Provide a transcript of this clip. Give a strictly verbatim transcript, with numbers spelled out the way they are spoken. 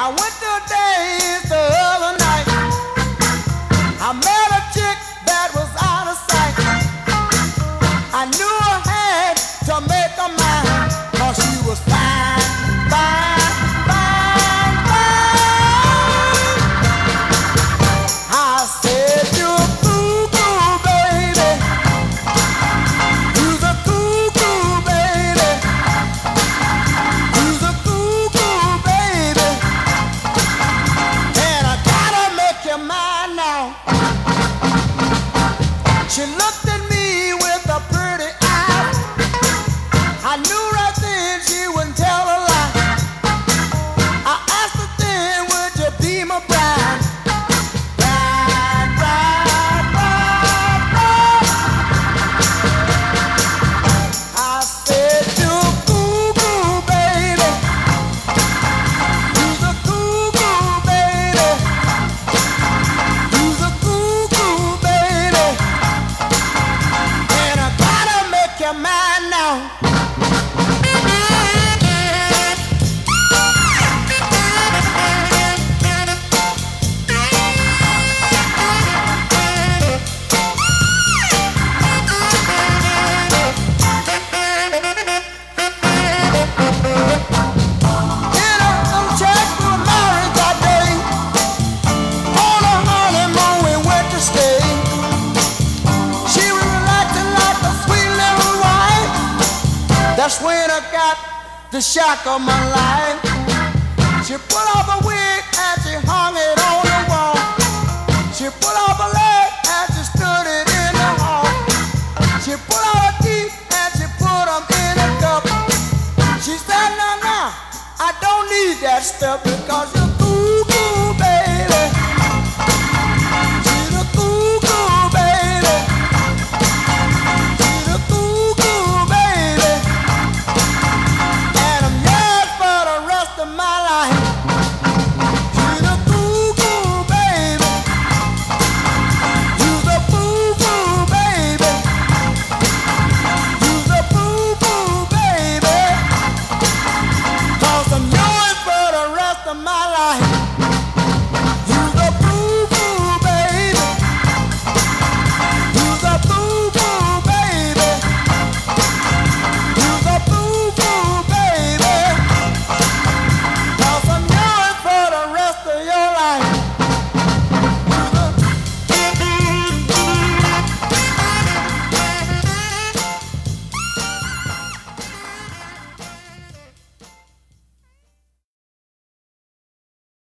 I went to a dance the other night. I met a chick that was out of sight. I knew I had to make a mind, 'cause she was fine, fine, fine, fine. I said, "You're a cool, cool baby. You're a cool, cool baby. You're a cool, cool baby. And I gotta make you mine now." She looked at me with a pretty eye. I knew right then she wouldn't tell a lie. I asked her then, "Would you be my bride?" Bride, bride, bride, bride. I said, "You're a cool, cool baby. You're a cool, cool baby. You're a cool, cool baby. And I gotta make you mine now." That's when I got the shock of my life. She put off a wig and she hung it on the wall. She put off a leg and she stood it in the hall. She put out her teeth and she put them in a cup. She said, "No, no, I don't need that stuff, because you're